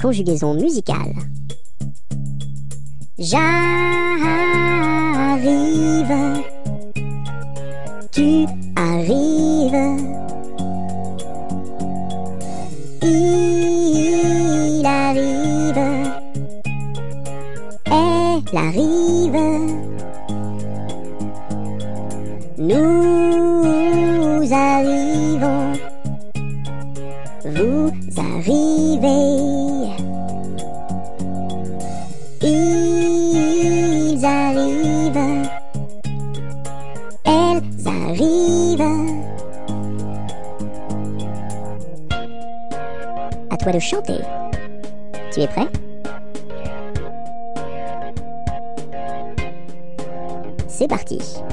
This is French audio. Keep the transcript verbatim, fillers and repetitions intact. Conjugaison musicale. J'arrive, tu arrives, il arrive, elle arrive, nous arrivons, vous arrivez, ils arrivent, elles arrivent. À toi de chanter. Tu es prêt? C'est parti.